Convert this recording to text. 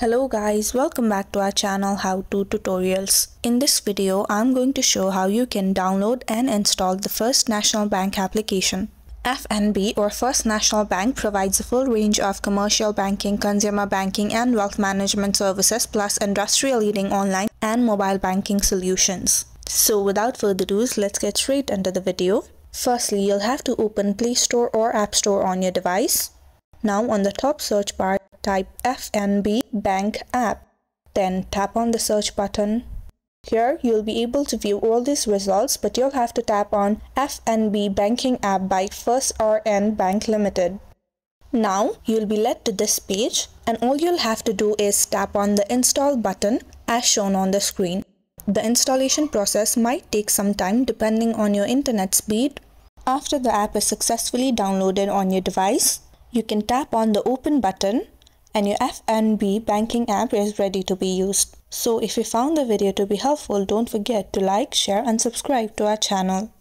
Hello guys, welcome back to our channel How To Tutorials. In this video, I'm going to show how you can download and install the First National Bank application. FNB or First National Bank provides a full range of commercial banking, consumer banking and wealth management services plus industry-leading online and mobile banking solutions. So without further ado, let's get straight into the video. Firstly, you'll have to open Play Store or App Store on your device. Now on the top search bar, type FNB Bank App, then tap on the search button. Here you'll be able to view all these results, but you'll have to tap on FNB Banking App by First RN Bank Limited. Now you'll be led to this page and all you'll have to do is tap on the install button as shown on the screen. The installation process might take some time depending on your internet speed. After the app is successfully downloaded on your device, you can tap on the open button and your FNB Banking App is ready to be used. So if you found the video to be helpful, don't forget to like, share and subscribe to our channel.